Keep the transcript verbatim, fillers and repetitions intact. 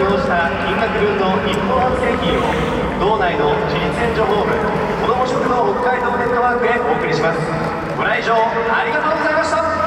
利用した金額分の一本発生金を道内の自立援助ホーム子ども食堂北海道ネットワークへお送りします。ご来場ありがとうございました。